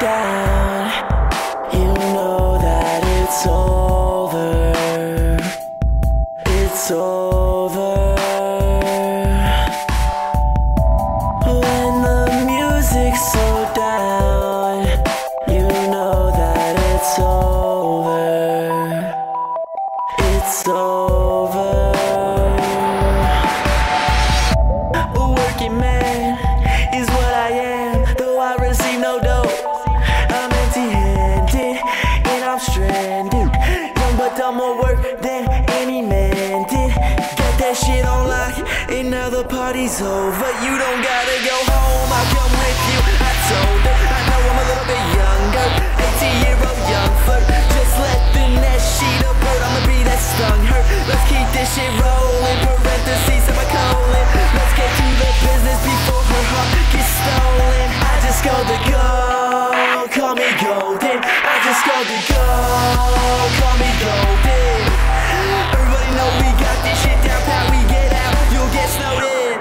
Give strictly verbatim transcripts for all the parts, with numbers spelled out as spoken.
down, you know that it's over. It's over. When the music's so down, you know that it's over. It's over. A working man is what I am, though I receive no dough. I'm empty-handed and I'm stranded, young but I'm more work than any man did. Got that shit on lock and now the party's over. You don't gotta go home, I'll come with you, I told her. I know I'm a little bit younger, eighteen year old young flirt. Just let the nest sheet abort, I'ma be that stung hurt. Let's keep this shit rolling, parentheses in my colon. Let's get to the business before her heart gets stolen. I just go to go, call me golden. I just go to go, call me golden. Everybody know we got this shit down pat, we get out, you'll get snowed in.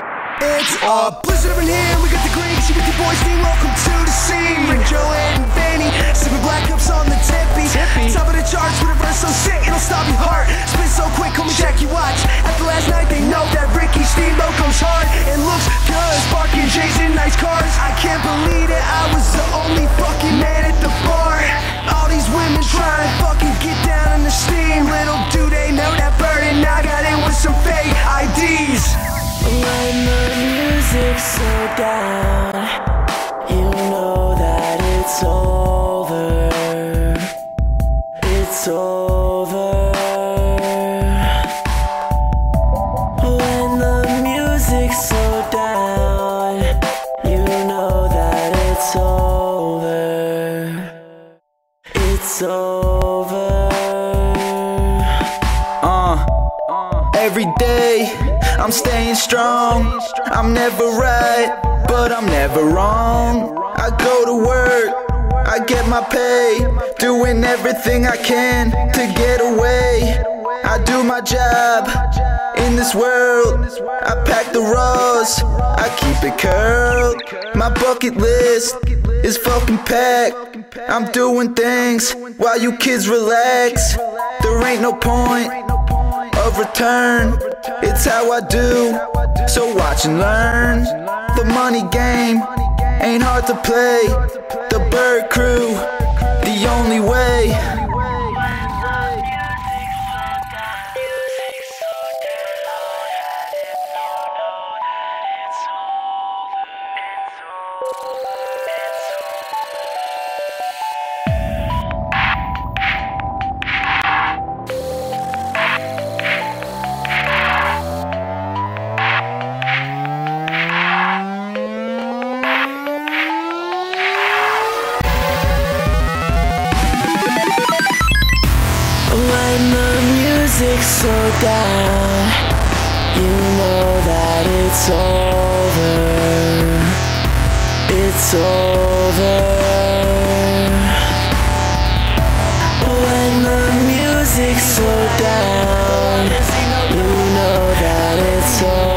It's a blizzard up in here, we got the Greeks, you got the boys, team, welcome to the scene. Rick, Joanne, and Vanny, sipping black cups on the tippy. tippy Top of the charts with a verse so sick, it'll stop your heart. Spin so quick, call me Jackie Watch. After last night they know that Ricky Steamboat goes hard and looks good, sparking J's in nice cars. I can't believe it, I was the only fucking man at the bar. All these women trying to fucking get down in the steam. Little do they know that burden I got in with some fake I Ds. When the music's so down, you know that it's over. It's over. When the music's so down, you know that it's over. It's over. Uh, every day I'm staying strong. I'm never right, but I'm never wrong. I go to work, I get my pay, doing everything I can to get away. I do my job in this world, I pack the rolls, I keep it curled. My bucket list is fucking packed. I'm doing things while you kids relax. There ain't no point of return, it's how I do, so watch and learn. The money game ain't hard to play. The Bird Crew, the only way. When the music's so down, you know that it's over. It's over. When the music's so down, you know that it's over.